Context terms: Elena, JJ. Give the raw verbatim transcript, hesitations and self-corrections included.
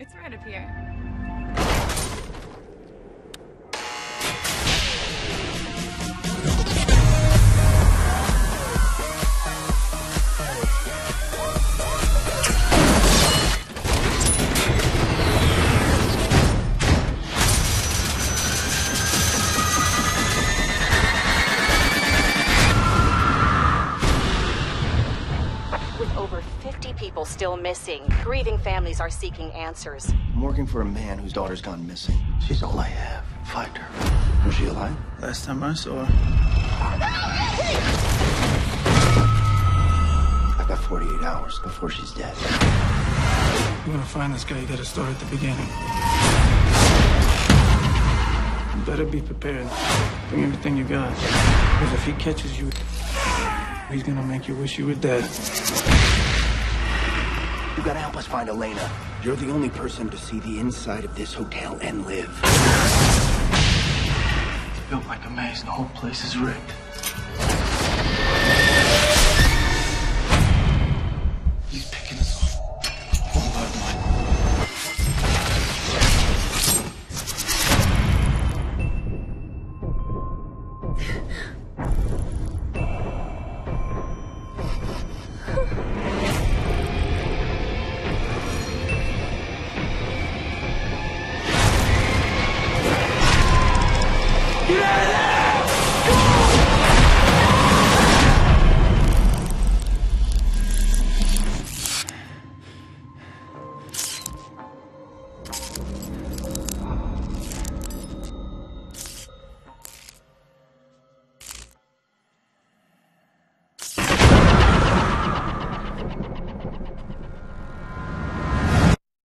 It's right up here. People still missing. Grieving families are seeking answers. I'm working for a man whose daughter's gone missing. She's all I have. Find her. Was she alive? Last time I saw her. I've got forty-eight hours before she's dead. You're gonna find this guy. You gotta start at the beginning. You better be prepared. Bring everything you got. Because if he catches you, he's gonna make you wish you were dead. You gotta help us find Elena. You're the only person to see the inside of this hotel and live. It's built like a maze. The whole place is rigged. He's picking us off. One by one. Yeah!